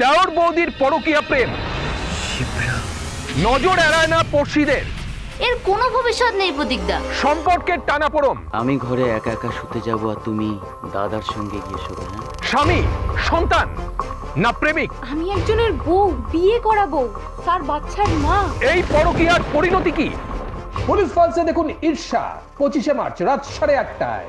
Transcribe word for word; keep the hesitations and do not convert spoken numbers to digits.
দেওর বৌদির পরকীয়া প্রেম নজর এড়ায় না পড়শিদের। এর কোনো ভবিষ্যৎ নেই প্রতীকদা। সম্পর্কের টানাপোড়েন। আমি ঘরে একা একা শুতে যাব আর তুমি দাদার সঙ্গে গিয়ে শোবে না। স্বামী, সন্তান না প্রেমিক। আমি একজনের বউ, বিয়ে করাবো, তার বাচ্চার মা। এই পরকীয়ার পরিণতি কি? পুলিশ ফাঁসে দেখুন ঈর্ষা পঁচিশে মার্চ রাত সাড়ে আটটায়।